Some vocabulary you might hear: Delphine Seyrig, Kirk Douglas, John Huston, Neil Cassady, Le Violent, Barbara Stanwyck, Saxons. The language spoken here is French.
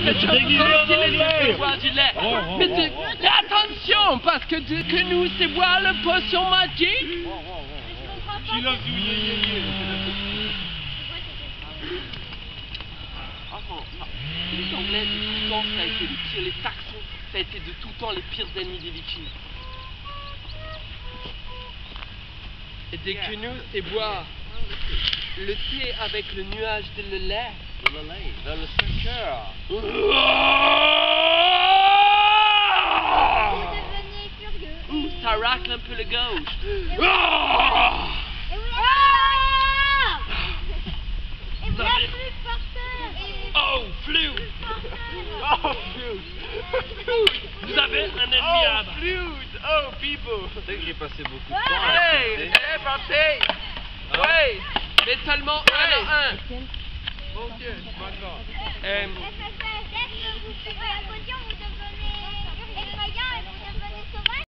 je suis déguisé en anglais. Mais attention, parce que nous, c'est boire le potion magique. She loves you, les Anglais, de tout temps, ça a été les pires. Les Saxons, ça a été de tout temps les pires ennemis des Vikings. Et dès que nous, c'est boire le thé avec le nuage de le lait. Dans le secteur. Vous devenez furieux. Ouh, ça racle un peu le gauche. Et vous avez plus par terre. Oh, flou. Oh, flou. Vous avez un ennemi à abattre. Oh, flou. Oh, people. Je sais que j'ai passé beaucoup de temps. Hey, parti. Oui, mais seulement un. Mon Dieu, maintenant.